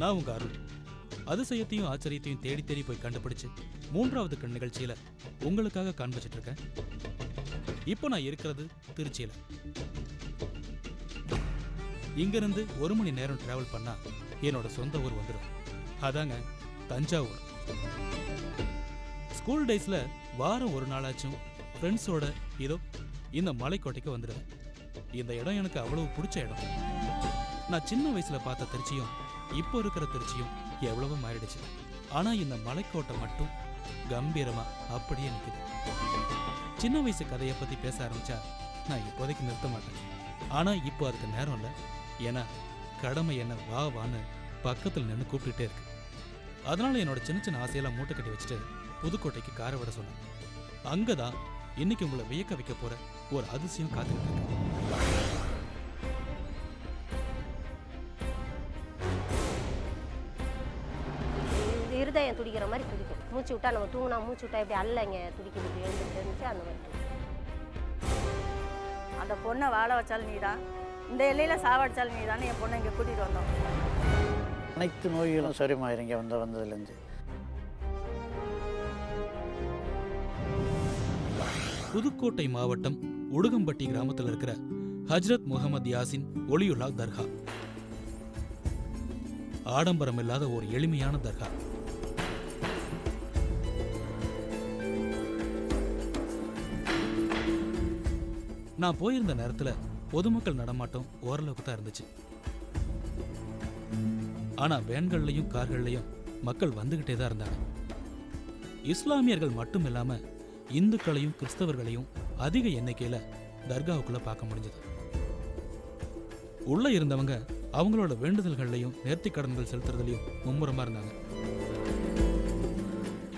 நான் உங்க அருள். அதிசயத்தையும் ஆச்சரியத்தையும் தேடி தேடி போய் கண்டுபிடிச்சு மூன்றாவது கண் நிகழ்ச்சியில உங்களுக்காக காண்பிச்சிட்டு இருக்கேன். இப்போ நான் இருக்கிறது திருச்சியில. இங்கிருந்து 1 மணி நேரம் டிராவல் பண்ணா என்னோட சொந்த ஊர் வந்துடும். அதாங்க தஞ்சாவூர். ஸ்கூல் டேஸ்ல வாரம் ஒரு நாளாச்சும் ஃப்ரெண்ட்ஸோட இதோ இந்த மலைக்கோட்டைக்கு வந்துடுவேன். இந்த இடம் எனக்கு அவ்வளவு பிடிச்ச இடம். நான் சின்ன வயசுல பார்த்த திருச்சியும் இப்போ இருக்கிற திருச்சியும் எவ்வளவோ மாறிடுச்சு. ஆனா இந்த மலைக்கோட்டை மட்டும் கம்பீரமா அப்படியே நிற்குது. சின்ன வயசு கதையை பத்தி பேச ஆரம்பிச்சா நான் இப்போதைக்கு நிறுத்த மாட்டேன். ஆனா இப்போ அதுக்கு நேரம் இல்லை. ஏன்னா கடமை என்ன வா வான்னு பக்கத்தில் நின்று கூப்பிட்டுட்டே இருக்கு. அதனால என்னோட சின்ன சின்ன ஆசையெல்லாம் மூட்டை கட்டி வச்சுட்டு புதுக்கோட்டைக்கு காரை விட சொன்னேன். அங்கதான் இன்னைக்கு உங்களை வியக்க வைக்க போற ஒரு அதிசயம் காத்துக்கிட்டு இருக்கு. இருதயம் துடிக்கிற மாதிரி துடிக்கும். மூச்சு விட்டா நம்ம தூங்கினா மூச்சு விட்டா இப்படி அல்லங்க துடிக்கிறது எழுந்துட்டு இருந்துச்சு. அந்த மாதிரி அந்த பொண்ணை வாழ வச்சாலும் நீதான், இந்த எல்லையில சாவடிச்சாலும் நீதான்னு என் பொண்ணை இங்கே கூட்டிட்டு வந்தோம். அனைத்து நோய்களும் சரிமாயிருங்க வந்ததுலேருந்து. புதுக்கோட்டை மாவட்டம் உடுகம்பட்டி கிராமத்தில் இருக்கிற ஹஜ்ரத் முகமது யாசின் ஒலியுல்லா தர்கா. ஆடம்பரம் இல்லாத ஒரு எளிமையான தர்கா. நான் போயிருந்த நேரத்துல பொதுமக்கள் நடமாட்டம் ஓரளவுக்கு தான் இருந்துச்சு. ஆனா வேன்கள்லையும் கார்கள்லையும் மக்கள் வந்துகிட்டே தான் இருந்தாங்க. இஸ்லாமியர்கள் மட்டும் இல்லாம இந்துக்களையும் கிறிஸ்தவர்களையும் அதிக எண்ணிக்கையில தர்காவுக்குள்ள பார்க்க முடிஞ்சது. உள்ள இருந்தவங்க அவங்களோட வேண்டுதல்கள்லையும் நேர்த்தி கடன்கள் செலுத்துறதுலையும் மும்முரமா இருந்தாங்க.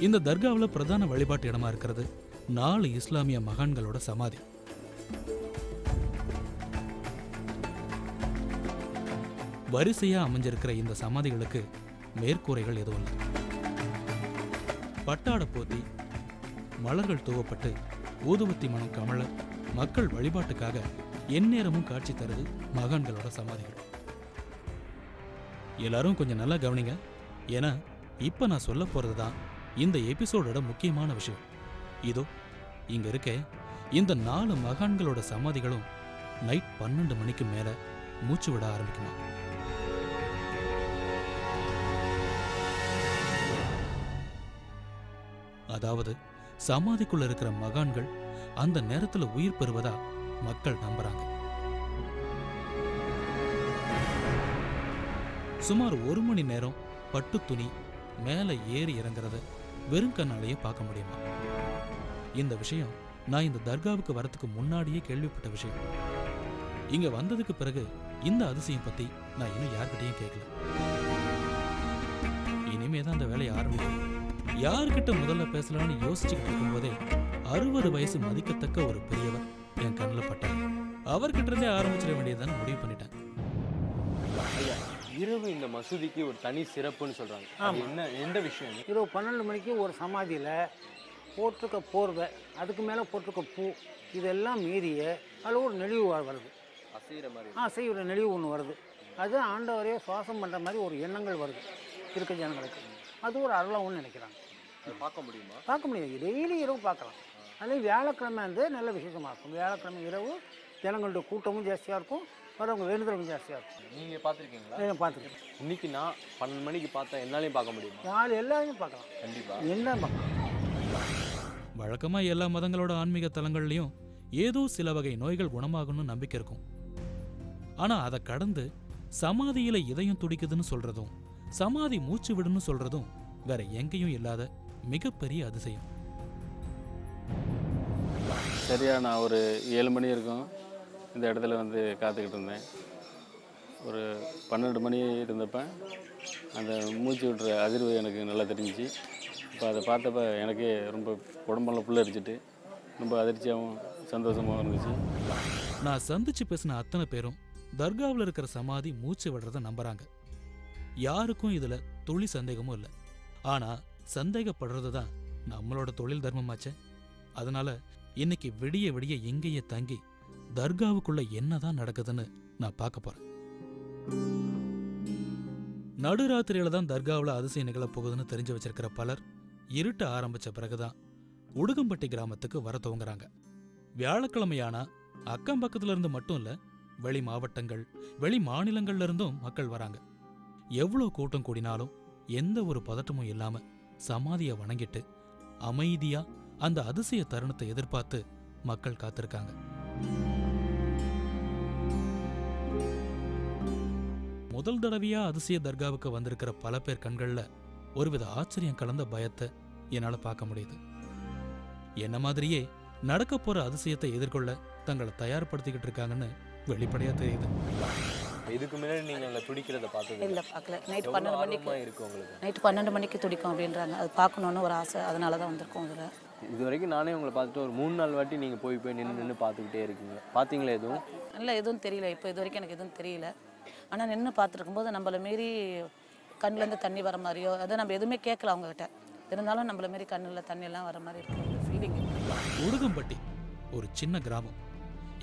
இந்த தர்காவில் பிரதான வழிபாட்டு இடமா இருக்கிறது 4 இஸ்லாமிய மகான்களோட சமாதி. வரிசையா அமைஞ்சிருக்கிற இந்த சமாதிகளுக்கு மேற்கூரைகள் எதுவும் இல்லை. பட்டாடை போத்தி மலர்கள் தூவப்பட்டு ஊதுபத்தி மனம் கமழ மக்கள் வழிபாட்டுக்காக எந்நேரமும் காட்சி தருது மகான்களோட சமாதிகள். எல்லாரும் கொஞ்சம் நல்லா கவனிங்க. ஏன்னா இப்போ நான் சொல்ல போகிறது தான் இந்த எபிசோடோட முக்கியமான விஷயம். இதோ இங்கே இருக்க இந்த 4 மகான்களோட சமாதிகளும் நைட் 12 மணிக்கு மேலே மூச்சு விட ஆரம்பிக்குமா. அதாவது சமாதிக்குள்ள இருக்கிற மகான்கள் அந்த நேரத்துல உயிர் பெறுவதா மக்கள் நம்புறாங்க. சுமார் 1 மணி நேரம் பட்டு துணி மேலே ஏறி இறங்குறத வெறும் கண்ணாலேயே பார்க்க முடியுமா. இந்த விஷயம் நான் இந்த தர்காவுக்கு வரதுக்கு முன்னாடியே கேள்விப்பட்ட விஷயம். இங்க வந்ததுக்கு பிறகு இந்த அதிசயம் பத்தி நான் இன்னும் யார்கிட்டையும் கேட்கல. இனிமேதான் அந்த வேலையை ஆரம்பிக்கும். யார்கிட்ட முதல்ல பேசலாம்னு யோசிச்சுக்கிட்டு இருக்கும் போதே 60 வயசு மதிக்கத்தக்க ஒரு பெரியவர் என் கண்ணில் பட்டார். அவர்கிட்ட இருந்தே ஆரம்பிச்சிட வேண்டியதுதான் முடிவு பண்ணிட்டேன். இரவு இந்த மசூதிக்கு ஒரு தனி சிறப்புன்னு சொல்றாங்க. என்ன எந்த விஷயம்? இரவு 12 மணிக்கு ஒரு சமாதியில போட்டிருக்க போர்வை, அதுக்கு மேல போட்டிருக்க பூ, இதெல்லாம் மீறிய அதில் ஒரு நெளிவு வருது. செய்ய நெளிவு ஒன்று வருது. அது ஆண்டவரையே சுவாசம் பண்ற மாதிரி ஒரு எண்ணங்கள் வருது இருக்க ஜனங்களுக்கு. அது ஒரு அருளாகவும் நினைக்கிறாங்க. பார்க்க முடியுமா? பார்க்க முடியாது. டெய்லி இரவு பார்க்கலாம். அதே வியாழக்கிழமை வந்து நல்ல விசேஷமாக இருக்கும். வியாழக்கிழமை இரவு ஜனங்களோட கூட்டமும் ஜாஸ்தியாக இருக்கும், வரவங்க வேண்டுதலும் ஜாஸ்தியாக இருக்கும். நீங்கள் பார்த்துருக்கீங்களா? பார்த்துருக்கேன். இன்னைக்கு நான் 12 மணிக்கு பார்த்தா எல்லாரையும் பார்க்க முடியுமா? நாலு எல்லாரையும் பார்க்கலாம். கண்டிப்பாக எல்லாம் பார்க்கலாம். வழக்கமாக எல்லா மதங்களோட ஆன்மீக தலங்கள்லையும் ஏதோ சில வகை நோய்கள் குணமாகணும்னு நம்பிக்கை இருக்கும். ஆனால் அதை கடந்து சமாதியில் இதயம் துடிக்குதுன்னு சொல்கிறதும் சமாதி மூச்சு விடுன்னு சொல்றதும் வேற எங்கேயும் இல்லாத மிகப்பெரிய அதிசயம். சரியா நான் ஒரு 7 மணி இருக்கும் இந்த இடத்துல வந்து காத்துக்கிட்டு இருந்தேன். ஒரு 12 மணி இருந்தப்ப அந்த மூச்சு விடுற அதிர்வு எனக்கு நல்லா தெரிஞ்சிச்சு. இப்போ அதை பார்த்தப்ப எனக்கு ரொம்ப உடம்பெல்லாம் புல்லரிச்சிட்டு ரொம்ப அதிர்ச்சியாகவும் சந்தோஷமாகவும் இருந்துச்சு. நான் சந்திச்சு பேசின அத்தனை பேரும் தர்காவில் இருக்கிற சமாதி மூச்சு விடுறத நம்புறாங்க. யாருக்கும் இதுல துளி சந்தேகமும் இல்லை. ஆனா சந்தேகப்படுறது தான் நம்மளோட தொழில் தர்மமாச்சே. அதனால இன்னைக்கு விடிய விடிய எங்கேயே தங்கி தர்காவுக்குள்ள என்னதான் நடக்குதுன்னு நான் பார்க்க போறேன். நடுராத்திரியில தான் தர்காவுல அதிசயம் நிகழப் போகுதுன்னு தெரிஞ்சு வச்சிருக்கிற பலர் இருட்ட ஆரம்பிச்ச பிறகுதான் உடுகம்பட்டி கிராமத்துக்கு வர துவங்குறாங்க. வியாழக்கிழமையானா அக்கம் பக்கத்துல இருந்து மட்டும் இல்ல, வெளி மாவட்டங்கள் வெளி மாநிலங்கள்ல இருந்தும் மக்கள் வராங்க. எவ்வளோ கூட்டம் கூடினாலும் எந்த ஒரு பதட்டமும் இல்லாம சமாதியை வணங்கிட்டு அமைதியா அந்த அதிசய தருணத்தை எதிர்பார்த்து மக்கள் காத்திருக்காங்க. முதல் தடவையா அதிசய தர்காவுக்கு வந்திருக்கிற பல பேர் கண்கள்ல ஒருவித ஆச்சரியம் கலந்த பயத்தை என்னால பார்க்க முடியுது. என்ன மாதிரியே நடக்க போற அதிசயத்தை எதிர்கொள்ள தங்களை தயார்படுத்திக்கிட்டு இருக்காங்கன்னு வெளிப்படையா தெரியுது. இதுக்கு முன்னாடி நீங்க அந்த துடிக்கிறத பார்த்தது இல்ல? பார்க்கல. நைட் 12 மணிக்கு இருக்கு உங்களுக்கு. நைட் 12 மணிக்கு துடிக்கும் அப்படின்றாங்க. அது பார்க்கணும்னு ஒரு ஆசை, அதனால தான் வந்திருக்கோம். இது வரைக்கும் நானே உங்களை பார்த்துட்டு ஒரு 3-4 வாட்டி நீங்க போய் நின்னு பார்த்துக்கிட்டே இருக்கீங்க. பாத்தீங்களா எதுவும்? இல்ல, எதுவும் தெரியல. இப்போ இது வரைக்கும் எனக்கு எதுவும் தெரியல. ஆனா நின்னு பார்த்துருக்கும் போது நம்மள மீறி கண்ணுல இருந்து தண்ணி வர மாதிரியோ, அதை நம்ம எதுவுமே கேட்கல அவங்க கிட்ட, இருந்தாலும் நம்மள மாரி கண்ணுல தண்ணி எல்லாம் வர மாதிரி இருக்கு ஃபீலிங். உடுகம்பட்டி ஒரு சின்ன கிராமம்.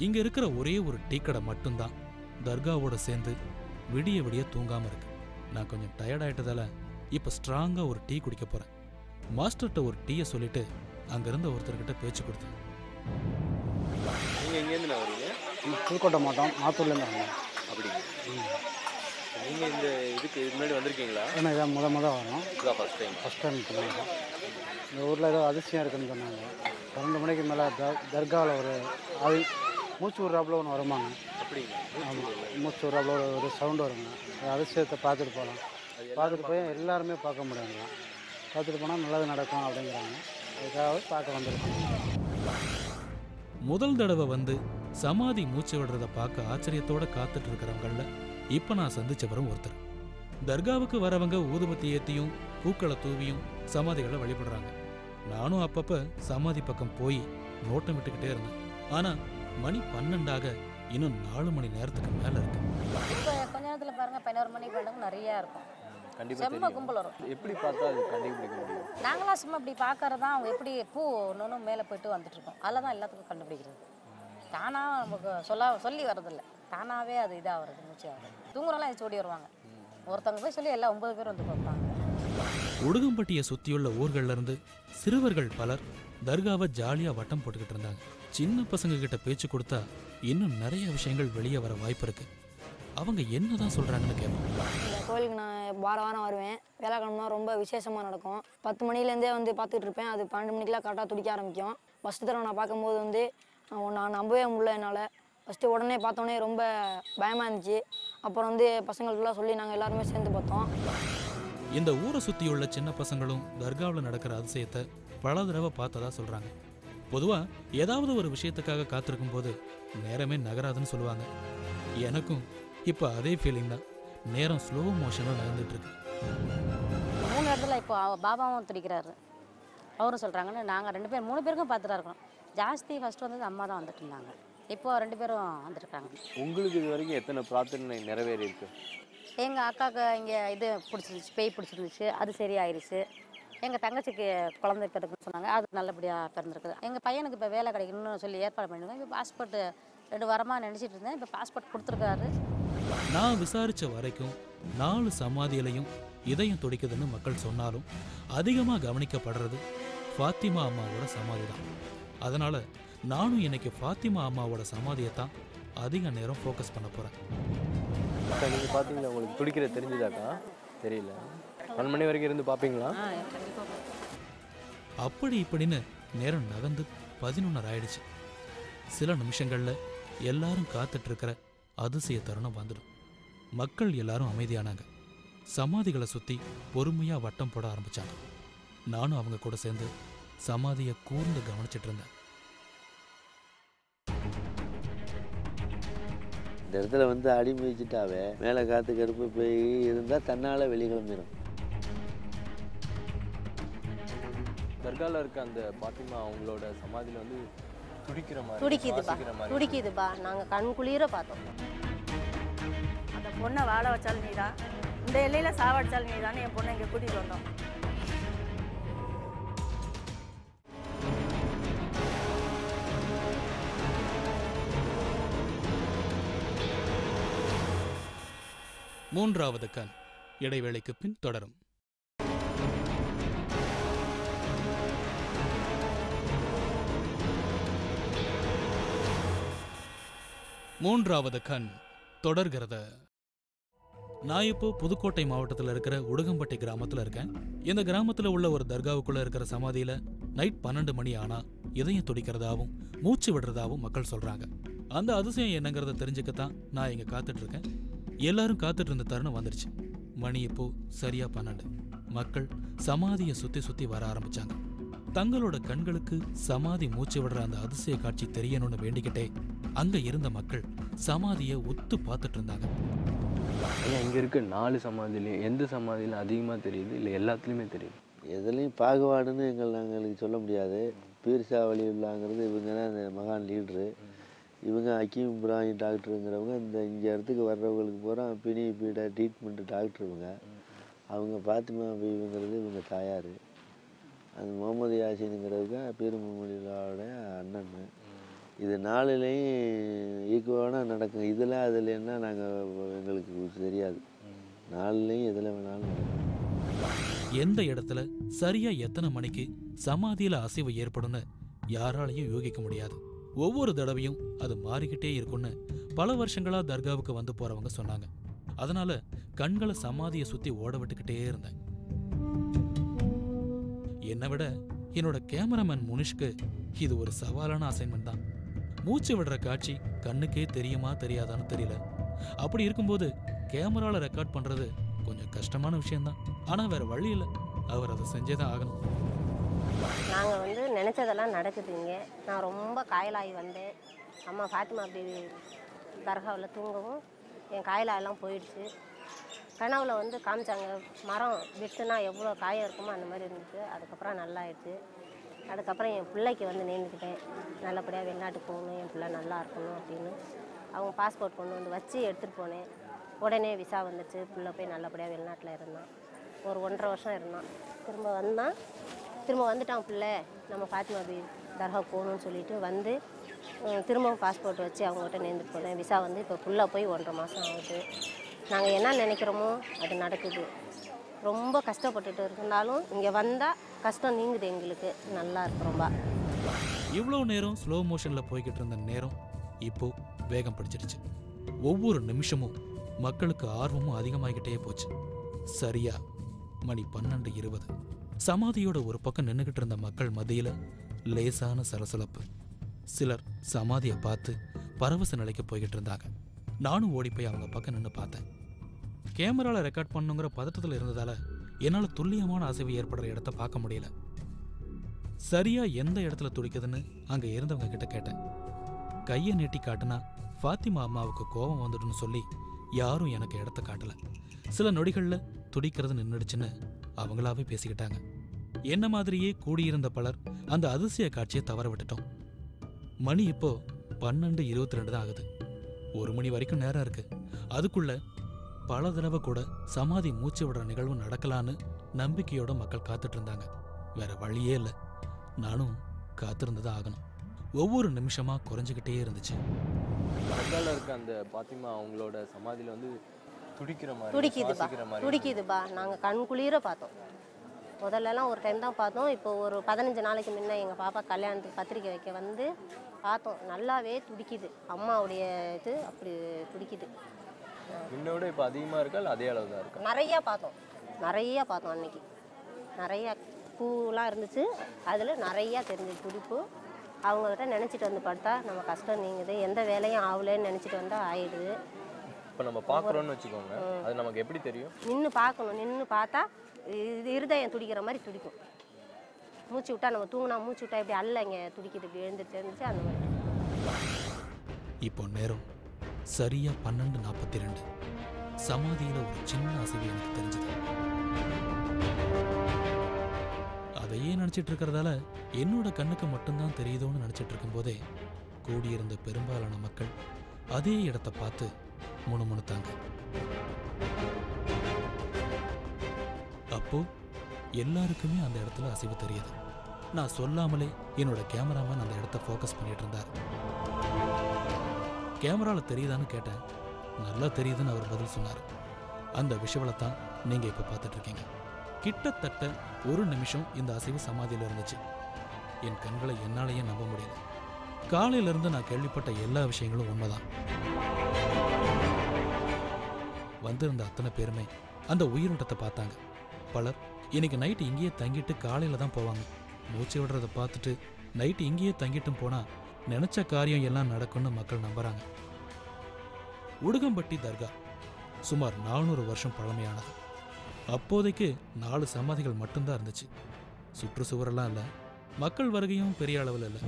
இங்க இருக்கிற ஒரே ஒரு டீ கடை மட்டும்தான் தர்காவோட சேர்ந்து விடிய விடிய தூங்காம இருக்கு. நான் கொஞ்சம் டயர்ட் ஆயிட்டதால இப்ப ஸ்ட்ராங்கா ஒரு டீ குடிக்க போறேன். மாஸ்டர்கிட்ட ஒரு டீயை சொல்லிட்டு அங்கிருந்த ஒருத்தர்கிட்ட பேச்சு கொடுத்தேன். புதுக்கோட்டை மாவட்டம் ஆத்தூர்ல இருந்து. அப்படி நீங்க இந்த இதுக்கு முன்னாடி வந்திருக்கீங்களா? ஏன்னா இதான் முதல் வரோம். ஃபர்ஸ்ட் டைம் போயிருக்கோம். இந்த ஊரில் ஏதோ அதிசயம் இருக்குதுன்னு சொன்னாங்க. 12 மணிக்கு மேலே தர்காவில் ஒரு ஆவி மூச்சு விட்றாப்புல ஒன்று வருமாங்க. அப்படி? ஆமாம், மூச்சு விட்றாப்புல ஒரு சவுண்டு வருங்க. அது அதிசயத்தை பார்த்துட்டு போகலாம். பார்த்துட்டு போய் எல்லாருமே பார்க்க முடியாதுங்க. பார்த்துட்டு போனால் நல்லது நடக்கும் அப்படிங்கிறாங்க. அதுக்காகவே பார்க்க வந்துருக்காங்க. முதல் தடவை வந்து சமாதி மூச்சு விடுறத பார்க்க ஆச்சரியத்தோடு காத்துட்டு இருக்கிறவங்கள இப்போ நான் சந்திச்சவரும் ஒருத்தர். தர்காவுக்கு வரவங்க ஊதுபத்தி ஏற்றியும் பூக்களை தூவியும் சமாதிகளை வழிபடுறாங்க. நானும் அப்பப்போ சமாதி பக்கம் போய் நோட்டம் விட்டுக்கிட்டே இருந்தேன். ஆனால் மணி 12 இன்னும் 4 மணி நேரத்துக்கு மேலே இருக்கு. கொஞ்ச நேரத்தில் பாருங்கள் 11 மணிக்கு வேண்டாங்க நிறையா இருக்கும். கண்டிப்பாக கும்பல் வரும். எப்படி பார்த்தா அது கண்டுபிடிக்க முடியும்? நாங்களாம் சும்மா அப்படி பார்க்கறதான். அவங்க எப்படி பூ ஒன்று மேலே போயிட்டு வந்துட்டுருக்கோம். அதில் தான் எல்லாத்துக்கும் கண்டுபிடிக்கிறது. தானாக நமக்கு சொல்லி வர்றதில்லை, தானாகவே அது இதாக வருது, மூச்சாக வருது. தூங்குறலாம் இது ஓடி வருவாங்க. ஒருத்தவங்க போய் சொல்லி எல்லாம் 9 பேர் வந்து பார்ப்பாங்க. உடுகம்பட்டியை சுற்றியுள்ள ஊர்களிலிருந்து சிறுவர்கள் பலர் தர்காவை ஜாலியாக வட்டம் போட்டுக்கிட்டு இருந்தாங்க. சின்ன பசங்கக்கிட்ட பேச்சு கொடுத்தா இன்னும் நிறைய விஷயங்கள் வெளியே வர வாய்ப்பு இருக்குது. அவங்க என்ன தான் சொல்கிறாங்கன்னு கேட்பாங்க. இந்த கோயிலுக்கு நான் வாரம் வருவேன். வேலைக்கிழமை ரொம்ப விசேஷமாக நடக்கும். 10 மணிலேருந்தே வந்து பார்த்துட்டு இருப்பேன். அது 12 மணிக்கெலாம் கரெக்டாக துடிக்க ஆரம்பிக்கும். ஃபஸ்ட்டு தடவை நான் பார்க்கும்போது வந்து நான் நம்பவே முடியல என்னால். ஃபஸ்ட்டு உடனே பார்த்தோன்னே ரொம்ப பயமாக இருந்துச்சு. அப்புறம் வந்து பசங்களுக்குலாம் சொல்லி நாங்கள் எல்லாருமே சேர்ந்து பார்த்தோம். இந்த ஊரை சுற்றியுள்ள சின்ன பசங்களும் தர்காவில் நடக்கிற அதிசயத்தை பல தடவை பார்த்ததா சொல்கிறாங்க. பொதுவாக ஏதாவது ஒரு விஷயத்துக்காக காத்திருக்கும் போது நேரமே நகராதுன்னு சொல்லுவாங்க. எனக்கும் இப்போ அதே ஃபீலிங் தான். நேரம் ஸ்லோ மோஷனாக நகர்ந்துட்டுருக்கு. 3 இடத்துல இப்போ பாபாவும் துடிக்கிறாரு, அவரும் சொல்கிறாங்கன்னு நாங்கள் 3 பேருக்கும் பார்த்துட்டா இருக்கிறோம். ஜாஸ்தி ஃபஸ்ட்டு வந்தது அம்மா தான் வந்துட்டு இருந்தாங்க. இப்போ 2 பேரும் வந்துருக்காங்க. உங்களுக்கு இது வரைக்கும் எத்தனை பிரார்த்தனை நிறைவேறி இருக்கு? எங்கள் அக்காவுக்கு இங்கே இது பிடிச்சிருந்துச்சு, பேய் பிடிச்சிருந்துச்சு, அது சரி ஆயிடுச்சு. எங்கள் தங்கச்சிக்கு குழந்தை பிறகுன்னு சொன்னாங்க, அது நல்லபடியாக பிறந்திருக்குது. எங்கள் பையனுக்கு இப்போ வேலை கிடைக்கணும்னு சொல்லி ஏற்பாடு பண்ணிடுவேன். இப்போ பாஸ்போர்ட் 2 வாரமாக நினச்சிட்டு இருந்தேன். இப்போ பாஸ்போர்ட் கொடுத்துருக்காரு. நான் விசாரித்த வரைக்கும் 4 சமாதியிலையும் இதயம் துடிக்குதுன்னு மக்கள் சொன்னாலும் அதிகமாக கவனிக்கப்படுறது ஃபாத்திமா அம்மாவோட சமாதி தான். அதனால நானும் இன்னைக்கு ஃபாத்திமா அம்மாவோட சமாதியை தான் அதிக நேரம் ஃபோக்கஸ் பண்ண போகிறேன். நீங்கள் பார்த்தீங்களா? உங்களுக்கு துடிக்கிற தெரிஞ்சுதாக்கா? தெரியல. 1 மணி வரைக்கும் இருந்து பார்ப்பீங்களா? அப்படி இப்படின்னு நேரம் நகர்ந்து 11 ஆயிடுச்சு. சில நிமிஷங்களில் எல்லாரும் காத்துட்டு இருக்கிற அதிசய தருணம் வந்துடும். மக்கள் எல்லாரும் அமைதியானாங்க. சமாதிகளை சுற்றி பொறுமையாக வட்டம் போட ஆரம்பித்தாங்க. நானும் அவங்க கூட சேர்ந்து சமாதியை கூர்ந்து கவனிச்சுட்டு இருந்தேன். இந்த இடத்துல வந்து அடி மிதிச்சிட்டாவே மேலே காற்று கருப்பு போய் இருந்தால் தன்னால் வெளிக்கிளம்பிடும். தர்காவில் இருக்க அந்த பாத்திமா அவங்களோட சமாதியில் வந்து துடிக்குதுப்பா. நாங்கள் கண் குளிர பார்த்தோம். அந்த பொண்ணை வாழ வச்சாலும் நீதான், இந்த எல்லையில் சாவடிச்சாலும் நீதான்னு என் பொண்ணை இங்கே கூட்டிகிட்டு வந்தோம். மூன்றாவது கண் இடைவேளைக்கு பின் தொடரும். மூன்றாவது கண் தொடர்கிறது. நான் இப்போ புதுக்கோட்டை மாவட்டத்தில் இருக்கிற உடுகம்பட்டி கிராமத்தில் இருக்கேன். இந்த கிராமத்தில் உள்ள ஒரு தர்காவுக்குள்ளே இருக்கிற சமாதியில் நைட் 12 மணி ஆனால் இதயம் துடிக்கிறதாவும் மூச்சு விடுறதாகவும் மக்கள் சொல்கிறாங்க. அந்த அதிசயம் என்னங்கிறத தெரிஞ்சுக்கத்தான் நான் இங்கே காத்துட்ருக்கேன். எல்லாரும் காத்துட்டு இருந்த தருணம் வந்துடுச்சு. மணி இப்போது சரியாக 12. மக்கள் சமாதியை சுற்றி சுற்றி வர ஆரம்பித்தாங்க. தங்களோட கண்களுக்கு சமாதி மூச்சு விடுற அந்த அதிசய காட்சி தெரியணும்னு வேண்டிக்கிட்டே அங்கே இருந்த மக்கள் சமாதியை ஒத்து பார்த்துட்டு இருந்தாங்க. ஏன்னா இங்கே இருக்க 4 சமாதிலையும் எந்த சமாதியிலும் அதிகமாக தெரியுது, இல்லை எல்லாத்துலேயுமே தெரியுது. எதுலேயும் பாகுபாடுன்னு எங்களுக்கு சொல்ல முடியாது. பீர்சா வழி உள்ளாங்கிறது இவங்க தான் இந்த மகான் லீடரு. இவங்க ஹக்கீம் இப்ராஹிம் டாக்டருங்கிறவங்க இந்த இங்கே இடத்துக்கு வர்றவங்களுக்கு பூரா பிணி பீடா ட்ரீட்மெண்ட்டு டாக்டர். அவங்க பாத்திமா பீவிங்கிறது இவங்க தாயார். அந்த முகமது யாசினுங்கிறதுக்கு பீரமொழியோட அண்ணன். இது 4லேயும் ஈக்குவலாக நடக்கும். இதில் அதில் என்ன நாங்கள் எங்களுக்கு தெரியாது. 4லேயும் எதில் வேணாலும் நடக்கும். எந்த இடத்துல சரியாக எத்தனை மணிக்கு சமாதியில் அசைவு ஏற்படும்னு யாராலையும் யோகிக்க முடியாது. ஒவ்வொரு தடவையும் அது மாறிக்கிட்டே இருக்கும்னு பல வருஷங்களாக தர்காவுக்கு வந்து போகிறவங்க சொன்னாங்க. அதனால் கண்களை சமாதியை சுற்றி ஓட விட்டுக்கிட்டே இருந்தேன். என்னை விட என்னோட கேமராமேன் முனிஷ்க்கு இது ஒரு சவாலான அசைன்மெண்ட் தான். மூச்சு விடுற காட்சி கண்ணுக்கே தெரியுமா தெரியாதான்னு தெரியல. அப்படி இருக்கும்போது கேமராவில் ரெக்கார்ட் பண்ணுறது கொஞ்சம் கஷ்டமான விஷயம்தான். ஆனால் வேறு வழி இல்லை, அவர் அதை செஞ்சே தான் ஆகணும். நாங்கள் வந்து நினச்சதெல்லாம் நடக்குதுங்க. நான் ரொம்ப காயலாகி வந்தேன். அம்மா ஃபாத்திமா பேபி தர்காவில் தூங்கவும் என் காயலாயெல்லாம் போயிடுச்சு. கனவுல வந்து காமிச்சாங்க, மரம் விட்டுனா எவ்வளோ காயம் இருக்குமோ அந்த மாதிரி இருந்துச்சு. அதுக்கப்புறம் நல்லா ஆயிடுச்சு. அதுக்கப்புறம் என் பிள்ளைக்கு வந்து நினைக்கிட்டேன், நல்லபடியாக வெளிநாட்டுக்கு போகணும், என் பிள்ளை நல்லா இருக்கணும் அப்படின்னு. அவங்க பாஸ்போர்ட் கொண்டு வந்து வச்சு எடுத்துகிட்டு போனேன். உடனே விசா வந்துச்சு. பிள்ளை போய் நல்லபடியாக வெளிநாட்டில் இருந்தான். ஒரு 1.5 வருஷம் இருந்தான். திரும்ப வந்துட்டான் பிள்ளை. நம்ம ஃபாத்திமா பீவி தர்கா போகணும்னு சொல்லிட்டு வந்து திரும்பவும் பாஸ்போர்ட் வச்சு அவங்ககிட்ட நேர்ந்துட்டு போனேன். விசா வந்து இப்போ பிள்ளை போய் 1.5 மாதம் ஆகுது. நாங்கள் என்ன நினைக்கிறோமோ அது நடக்குது. ரொம்ப கஷ்டப்பட்டுட்டு இருந்தாலும் இங்கே வந்தால் கஷ்டம் நீங்குது. எங்களுக்கு நல்லா இருக்கு. ரொம்ப இவ்வளோ நேரம் ஸ்லோ மோஷனில் போய்கிட்டு இருந்த நேரம் இப்போது வேகம் பிடிச்சிருச்சு. ஒவ்வொரு நிமிஷமும் மக்களுக்கு ஆர்வமும் அதிகமாகிக்கிட்டே போச்சு. சரியா மணி 12:20. சமாதியோட ஒரு பக்கம் நின்றுக்கிட்டு இருந்த மக்கள் மத்தியில் லேசான சலசலப்பு. சிலர் சமாதியை பார்த்து பரவச நிலைக்கு போய்கிட்டு இருந்தாங்க. நானும் ஓடி போய் அவங்க பக்கம் நின்று பார்த்தேன். கேமராவில் ரெக்கார்ட் பண்ணுங்கிற பதட்டத்தில் இருந்ததால் என்னால் துல்லியமான அசைவு ஏற்படுற இடத்த பார்க்க முடியல. சரியாக எந்த இடத்துல துடிக்குதுன்னு அங்கே இருந்தவங்க கிட்ட கேட்டேன். கையை நீட்டி காட்டினா ஃபாத்திமா அம்மாவுக்கு கோபம் வந்துடுன்னு சொல்லி யாரும் எனக்கு இடத்த காட்டலை. சில நொடிகளில் துடிக்கிறது நின்றுடுச்சுன்னு அவங்களாவே பேசிக்கிட்டாங்க. என்ன மாதிரியே கூடியிருந்த பலர் அந்த அதிசய காட்சியை தவற விட்டுட்டோம். மணி இப்போது 12:22 தான் ஆகுது. 1 மணி வரைக்கும் நேரம் இருக்குது. அதுக்குள்ளே பல தடவை கூட சமாதி மூச்சு விடுற நிகழ்வு நடக்கலான்னு நம்பிக்கையோட மக்கள் காத்துட்டு இருந்தாங்க. வேற வழியே இல்லை. நானும் காத்திருந்ததாக ஆகணும். ஒவ்வொரு நிமிஷமாக குறைஞ்சிக்கிட்டே இருந்துச்சு. தர்காவில் இருக்க அந்த பாத்திமா அவங்களோட சமாதியில் வந்து துடிக்கிதுப்பா. நாங்கள் கண் குளிர பார்த்தோம். முதல்லலாம் ஒரு டைம் தான் பார்த்தோம். இப்போ ஒரு 15 நாளைக்கு முன்னே எங்கள் பாப்பா கல்யாணத்துக்கு பத்திரிக்கை வைக்க வந்து பார்த்தோம். நல்லாவே துடிக்குது. அம்மாவுடைய இது அப்படி துடிக்குது. முன்னோட இப்போ அதிகமாக இருக்கா அதே அளவு தான் இருக்கு. நிறையா பார்த்தோம். அன்னைக்கு நிறையா பூலாம் இருந்துச்சு. அதில் நிறையா தெரிஞ்சு துடிப்பு. அவங்கக்கிட்ட நினச்சிட்டு வந்து பார்த்தா நம்ம கஷ்டம் நீங்குது. எந்த வேலையும் ஆகலன்னு நினச்சிட்டு வந்தால் ஆயிடுது. இப்போ நம்ம பார்க்குறோன்னு வச்சுக்கோங்க. அது நமக்கு எப்படி தெரியும்? நின்று பார்த்தா இது இருதயம் துடிக்கிற மாதிரி துடிக்கும். மூச்சு விட்டா நம்ம தூங்கினா மூச்சு விட்டா இப்படி அல்ல இங்கே துடிக்கிது. இப்படி எழுந்துருச்சு அந்த மாதிரி. இப்போ நேரம் சரியா 12:42. சமாதியில் ஒரு சின்ன அசைவு எனக்கு தெரிஞ்சது. அதையே நினச்சிட்டு இருக்கிறதால என்னோட கண்ணுக்கு மட்டும்தான் தெரியுதோன்னு நினச்சிட்டு இருக்கும்போதே கூடியிருந்த பெரும்பாலான மக்கள் அதே இடத்தை பார்த்து முணுமுணுத்தாங்க. அப்போ எல்லாருக்குமே அந்த இடத்துல அசைவு தெரியுது. நான் சொல்லாமலே என்னோட கேமராமேன் அந்த இடத்த ஃபோக்கஸ் பண்ணிட்டு இருந்தார். கேமராவில் தெரியுதான்னு கேட்டேன். நல்லா தெரியுதுன்னு அவர் பதில் சொன்னார். அந்த விஷயங்களை தான் நீங்க இப்ப பார்த்துட்டு இருக்கீங்க. கிட்டத்தட்ட ஒரு நிமிஷம் இந்த அசைவு சமாதியில இருந்துச்சு. என் கண்களை என்னாலேயே நம்ப முடியல. காலையில இருந்து நான் கேள்விப்பட்ட எல்லா விஷயங்களும் உண்மைதான். வந்திருந்த அத்தனை பேருமே அந்த உயிரோட்டத்தை பார்த்தாங்க. பலர் இன்னைக்கு நைட்டு இங்கேயே தங்கிட்டு காலையில தான் போவாங்க. மூச்சு விடுறத பார்த்துட்டு நைட்டு இங்கேயே தங்கிட்டும் போனா நினைச்ச காரியம் எல்லாம் நடக்கும்னு மக்கள் நம்புறாங்க. உடுகம்பட்டி தர்கா சுமார் 400 வருஷம் பழமையானது. அப்போதைக்கு 4 சமாதிகள் மட்டும்தான் இருந்துச்சு. சுற்றுச்சுவரெல்லாம் இல்லை, மக்கள் வருகையும் பெரிய அளவில் இல்லை.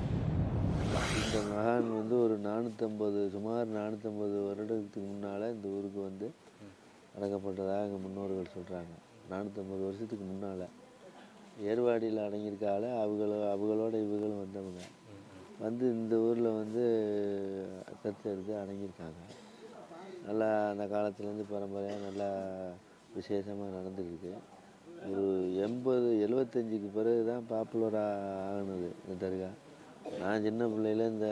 இந்த மகான் வந்து ஒரு 450 வருடத்துக்கு முன்னால் இந்த ஊருக்கு வந்து அடக்கப்பட்டதாக எங்கள் முன்னோர்கள் சொல்கிறாங்க. 450 வருஷத்துக்கு முன்னால் ஏர்வாடியில் அடங்கியிருக்கால அவங்களோட இவங்களும் வந்தவங்க வந்து இந்த ஊரில் வந்து தத்தெடுத்து அடங்கியிருக்காங்க. நல்லா அந்த காலத்துலேருந்து பரம்பரையாக நல்லா விசேஷமாக நடந்துக்கிது. ஒரு 80-75க்கு பிறகு தான் பாப்புலராக ஆகினது இந்த தர்கா. நான் சின்ன பிள்ளையில் இந்த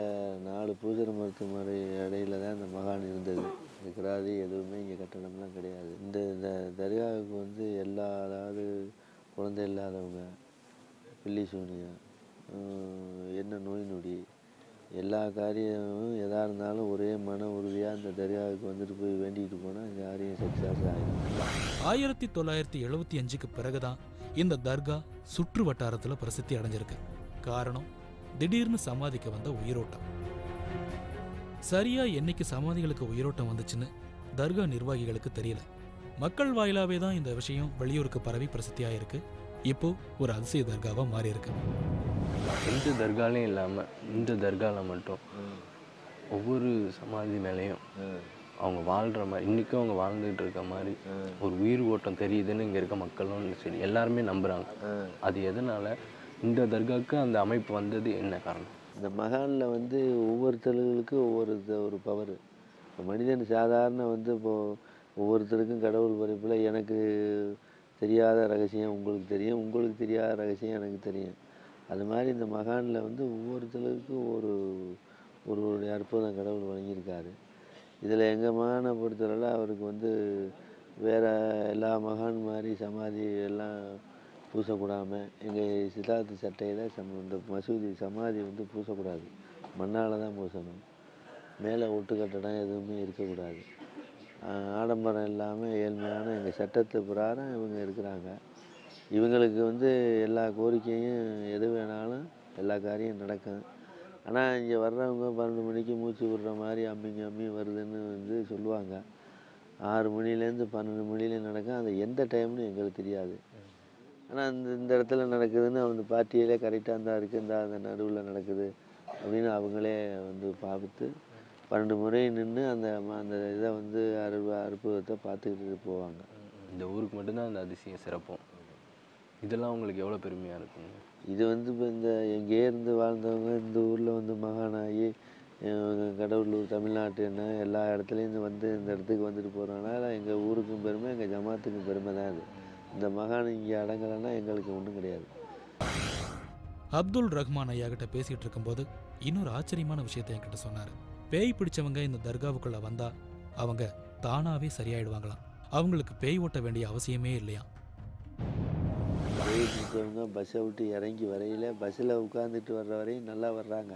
4 பூஜை மருத்துவமனை இடையில தான் இந்த மகான் இருந்தது. இருக்கிறாரு எதுவுமே இங்கே கட்டணம்லாம் கிடையாது. இந்த தர்காவுக்கு வந்து எல்லா அதாவது குழந்தை இல்லாதவங்க, பில்லி சூனியம், என்ன நோய் நொடி, எல்லா காரியமும் எதாக இருந்தாலும் ஒரே மன உறுதியாக அந்த தர்காவுக்கு வந்துட்டு போய் வேண்டிகிட்டு போனால் யாரையும் சக்ஸஸ் ஆகிடும். 1975க்கு பிறகு தான் இந்த தர்கா சுற்று வட்டாரத்தில் பிரசித்தி அடைஞ்சிருக்கு. காரணம், திடீர்னு சமாதிக்கு வந்த உயிரோட்டம். சரியாக என்னைக்கு சமாதிகளுக்கு உயிரோட்டம் வந்துச்சுன்னு தர்கா நிர்வாகிகளுக்கு தெரியல. மக்கள் வாயிலாகவே தான் இந்த விஷயம் வெளியூருக்கு பரவி பிரசித்தியாயிருக்கு. இப்போது ஒரு அதிசய தர்காவாக மாறியிருக்கு. எந்த தர்காலையும் இல்லாமல் இந்த தர்காவில் மட்டும் ஒவ்வொரு சமாதி மேலேயும் அவங்க வாழ்கிற மாதிரி, இன்றைக்கும் அவங்க வாழ்ந்துகிட்டு இருக்க மாதிரி ஒரு உயிர் ஓட்டம் தெரியுதுன்னு இங்கே இருக்க மக்களும் சரி எல்லாருமே நம்புகிறாங்க. அது எதனால் இந்த தர்காவுக்கு அந்த அமைப்பு வந்தது என்ன காரணம்? இந்த மகானில் வந்து ஒவ்வொருத்தர்களுக்கு ஒரு பவர். மனிதன் சாதாரண வந்து இப்போது ஒவ்வொருத்தருக்கும் கடவுள் படைப்பில் எனக்கு தெரியாத ரகசியம் உங்களுக்கு தெரியும், உங்களுக்கு தெரியாத ரகசியம் எனக்கு தெரியும். அது மாதிரி இந்த மகானில் வந்து ஒவ்வொருத்தருக்கும் ஒரு அற்புதம் கடவுள் வழங்கியிருக்காரு. இதில் எங்கள் மகானை பொறுத்தவரை அவருக்கு வந்து வேறு எல்லா மகான் மாதிரி சமாதி எல்லாம் பூசக்கூடாமல், எங்கள் சித்தார்த்த சட்டையில் இந்த மசூதி சமாதி வந்து பூசக்கூடாது, மண்ணால் தான் பூசணும். மேலே ஒட்டுக்கட்டடம் எதுவுமே இருக்கக்கூடாது. ஆடம்பரம் இல்லாமல் ஏழ்மையான எங்கள் சட்டத்து பிரகாரம் இவங்க இருக்கிறாங்க. இவங்களுக்கு வந்து எல்லா கோரிக்கையும் எது வேணாலும் எல்லா காரியம் நடக்கும். ஆனால் இங்கே வர்றவங்க 12 மணிக்கு மூச்சு விடுற மாதிரி அம்மிங்க அம்மி வருதுன்னு வந்து சொல்லுவாங்க. 6 மணிலேருந்து 12 மணிலேயும் நடக்கும். அது எந்த டைம்னு எங்களுக்கு தெரியாது. ஆனால் இந்த இடத்துல நடக்குதுன்னு அந்த பார்ட்டியிலே கரெக்டாக தான் இருக்குது, இந்த அந்த நடுவில் நடக்குது அப்படின்னு அவங்களே வந்து பார்த்து 12 முறை நின்று அந்த இதை வந்து அற்புதத்தை பார்த்துக்கிட்டு போவாங்க. இந்த ஊருக்கு மட்டும்தான் அந்த அதிசயம் சிறப்பும். இதெல்லாம் உங்களுக்கு எவ்வளோ பெருமையாக இருக்குங்க. இது வந்து இப்போ இந்த எங்கேயே இருந்து வாழ்ந்தவங்க இந்த ஊரில் வந்து மகானாகி கடவுளூர் தமிழ்நாட்டுன்னு எல்லா இடத்துலேருந்து வந்து இந்த இடத்துக்கு வந்துட்டு போகிறோம்னா எங்கள் ஊருக்கும் பெருமை, எங்கள் ஜமாத்துக்கும் பெருமை தான். அது இந்த மகான் இங்கே அடங்கலைன்னா எங்களுக்கு ஒன்றும் கிடையாது. அப்துல் ரஹ்மான் ஐயா கிட்ட பேசிகிட்டு இருக்கும்போது இன்னொரு ஆச்சரியமான விஷயத்தை என்கிட்ட சொன்னார். பேய் பிடிச்சவங்க இந்த தர்காவுக்குள்ளே வந்தால் அவங்க தானாகவே சரியாயிடுவாங்களாம். அவங்களுக்கு பேய் ஓட்ட வேண்டிய அவசியமே இல்லையா. பேய்வங்க பஸ்ஸை விட்டு இறங்கி வரையில் பஸ்ஸில் உட்காந்துட்டு வர்ற வரையும் நல்லா வர்றாங்க.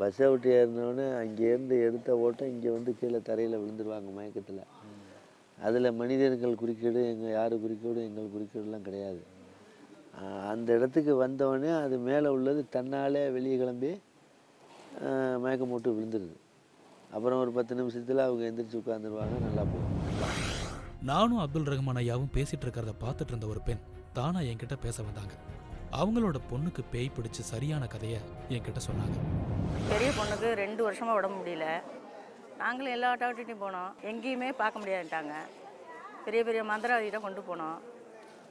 பஸ்ஸை விட்டு ஏறினோடனே அங்கேருந்து எடுத்த ஓட்டம் இங்கே வந்து கீழே தரையில் விழுந்துருவாங்க மயக்கத்தில். அதில் மனிதர்கள் குறுக்கீடு எங்கள் யார் குறுக்கீடு எங்கள் குறுக்கீடுலாம் கிடையாது. அந்த இடத்துக்கு வந்தோடனே அது மேலே உள்ளது தன்னாலே வெளியே கிளம்பி மயக்கம் போட்டு விழுந்துருது. அப்புறம் ஒரு 10 நிமிஷத்தில் அவங்க எந்திரிச்சு உட்காந்துருவாங்க, நல்லா போகும். நானும் அப்துல் ரஹ்மான் ஐயாவும் பேசிகிட்டு இருக்கிறத பார்த்துட்டு இருந்த ஒரு பெண் தானா என்கிட்ட பேச வந்தாங்க. அவங்களோட பொண்ணுக்கு பேய் பிடிச்சு சரியான கதையை என்கிட்ட சொன்னாங்க. பெரிய பொண்ணுக்கு 2 வருஷமாக உடம்பு முடியல. நாங்களும் எல்லா டாக்டர்கிட்டையும் போனோம், எங்கேயுமே பார்க்க முடியாதுட்டாங்க. பெரிய பெரிய மந்திரவாதிகிட்ட கொண்டு போனோம்.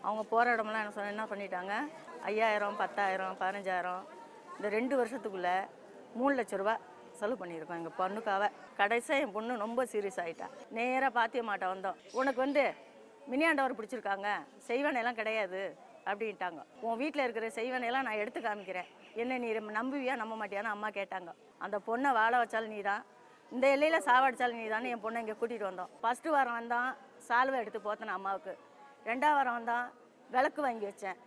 அவங்க போகிற இடமெல்லாம் என்ன சொன்ன என்ன பண்ணிட்டாங்க, 5000, 10000, 15000 இந்த 2 வருஷத்துக்குள்ளே 3 லட்ச ரூபா செலவு பண்ணியிருக்கோம் எங்கள் பொண்ணுக்காக. கடைசியாக என் பொண்ணு ரொம்ப சீரியஸ் ஆகிட்டா. நேராக பாத்தியமாட்ட வந்தோம். உனக்கு வந்து மினியாண்டவர் பிடிச்சிருக்காங்க, செய்வனையெல்லாம் கிடையாது அப்படின்ட்டாங்க. உன் வீட்டில் இருக்கிற செய்வனையெல்லாம் நான் எடுத்து காமிக்கிறேன், என்ன நீ நம்புவியா நம்ப மாட்டியான்னு அம்மா கேட்டாங்க. அந்த பொண்ணை வாழ வச்சாலும் நீ தான், இந்த எல்லையில் சாவடிச்சாலும் நீ தான் என் பொண்ணை இங்கே கூட்டிகிட்டு வந்தோம். ஃபஸ்ட்டு வாரம் வந்தான், சால்வை எடுத்து போத்தன அம்மாவுக்கு ரெண்டாவது வாரம் தான் விளக்கு வாங்கி வச்சேன்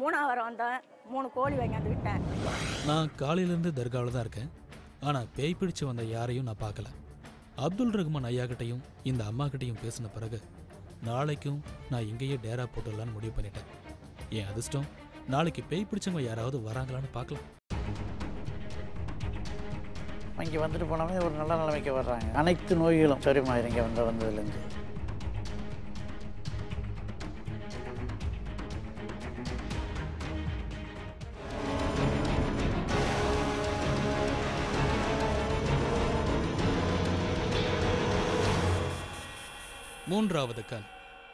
மூணாவது வாரம் தான் மூணு கோழி வாங்கிட்டு விட்டேன் நான் காலையில இருந்து தர்காவுல தான் இருக்கேன் ஆனா பேய் பிடிச்சு வந்த யாரையும் நான் பார்க்கல அப்துல் ரஹ்மான் ஐயா கிட்டயும் இந்த அம்மா கிட்டயும் பேசின பிறகு நாளைக்கும் நான் இங்கேயே டேரா போட்டுடலான்னு முடிவு பண்ணிட்டேன் ஏன் அதிர்ஷ்டம் நாளைக்கு பேய் பிடிச்சவங்க யாராவது வராங்களான்னு பார்க்கலாம் இங்கே வந்துட்டு போனோம்னா ஒரு நல்ல நிலைமைக்கு வர்றாங்க அனைத்து நோய்களும் சரிமாயிரு இங்கே வந்ததுலேருந்து மூன்றாவது கண்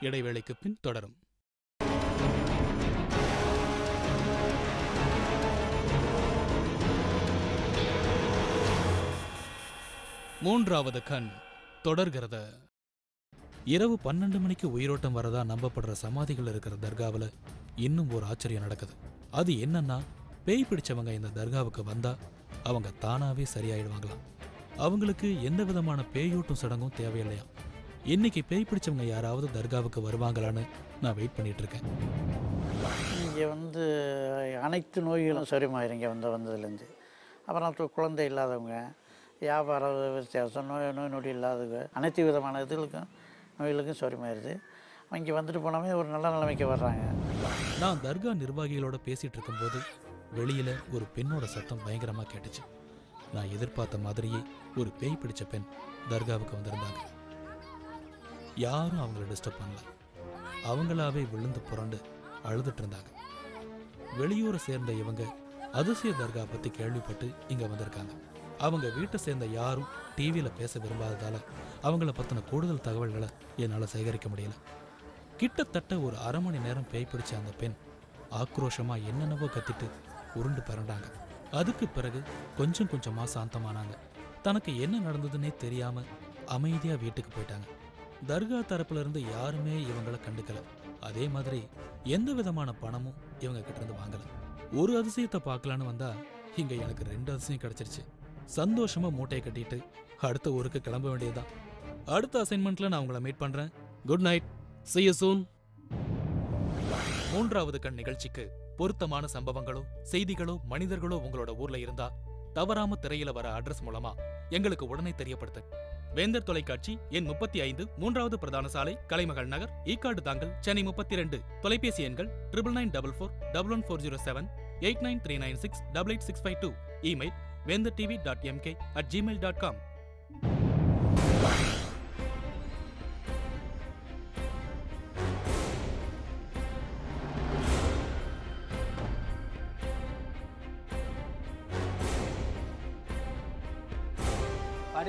இடைவேளைக்கு பின் தொடரும் மூன்றாவது கண் தொடர்கிறது இரவு 12 மணிக்கு உயிரோட்டம் வரதா நம்பப்படுற சமாதிகள் இருக்கிற தர்காவில் இன்னும் ஒரு ஆச்சரியம் நடக்குது அது என்னன்னா பேய் பிடிச்சவங்க இந்த தர்காவுக்கு வந்தா அவங்க தானாகவே சரியாயிடுவாங்களாம் அவங்களுக்கு எந்த விதமான பேயூட்டும் சடங்கும் தேவையில்லையா இன்னைக்கு பேய் பிடிச்சவங்க யாராவது தர்காவுக்கு வருவாங்களான்னு நான் வெயிட் பண்ணிட்டு இருக்கேன் இங்கே வந்து அனைத்து நோய்களும் சரிமாயிரு இங்கே வந்ததுலேருந்து அப்புறம் குழந்தை இல்லாதவங்க வியாபார வித்தியாசம் நோய் நொடி இல்லாதது அனைத்து விதமான இதுகளுக்கும் நோய்களுக்கும் சொரிமாயிருது இங்கே வந்துட்டு போனாமே ஒரு நல்ல நிலைமைக்கு வர்றாங்க நான் தர்கா நிர்வாகிகளோட பேசிகிட்டு இருக்கும்போது வெளியில் ஒரு பெண்ணோட சத்தம் பயங்கரமாக கேட்டுச்சு நான் எதிர்பார்த்த மாதிரியே ஒரு பேய் பிடிச்ச பெண் தர்காவுக்கு வந்திருந்தாங்க யாரும் அவங்கள டிஸ்டர்ப் பண்ணல அவங்களாவே விழுந்து புரண்டு அழுதுட்டு இருந்தாங்க வெளியூரை சேர்ந்த இவங்க அதிசய தர்கா பற்றி கேள்விப்பட்டு இங்கே வந்திருக்காங்க அவங்க வீட்டை சேர்ந்த யாரும் டிவியில் பேச விரும்பாததால் அவங்கள பற்றின கூடுதல் தகவல்களை என்னால் சேகரிக்க முடியலை கிட்டத்தட்ட ஒரு 1/2 மணி நேரம் பேய் பிடிச்ச அந்த பெண் ஆக்ரோஷமாக என்னென்னவோ கத்திட்டு உருண்டு பரண்டாங்க அதுக்கு பிறகு கொஞ்சம் கொஞ்சமாக சாந்தமானாங்க தனக்கு என்ன நடந்ததுன்னே தெரியாமல் அமைதியாக வீட்டுக்கு போயிட்டாங்க தர்கா தரப்புலேருந்து யாருமே இவங்களை கண்டுக்கலை அதே மாதிரி எந்த விதமான பணமும் இவங்க கிட்டேருந்து வாங்கலை ஒரு அதிசயத்தை பார்க்கலான்னு வந்தால் இங்கே எனக்கு 2 அதிசயம் கிடச்சிருச்சு சந்தோஷமாக மூட்டையை கட்டிட்டு அடுத்த ஊருக்கு கிளம்ப வேண்டியதுதான் அடுத்த அசைன்மெண்ட்டில் நான் உங்களை மீட் பண்ணுறேன் good night see you soon மூன்றாவது கண் நிகழ்ச்சிக்கு பொருத்தமான சம்பவங்களோ செய்திகளோ மனிதர்களோ உங்களோட ஊரில் இருந்தால் தவறாம திரையில் வர அட்ரஸ் மூலமாக எங்களுக்கு உடனே தெரியப்படுத்த வேந்தர் தொலைக்காட்சி எண் 35 3வது பிரதான சாலை கலைமகள் நகர் ஈக்காடு தாங்கல் சென்னை 32 தொலைபேசி எண்கள் 9994 11407 8939688652 இமெயில் vendhartv.mk@gmail.com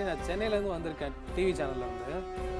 நான் சென்னையிலேருந்து வந்திருக்கேன் டிவி சேனலில் வந்து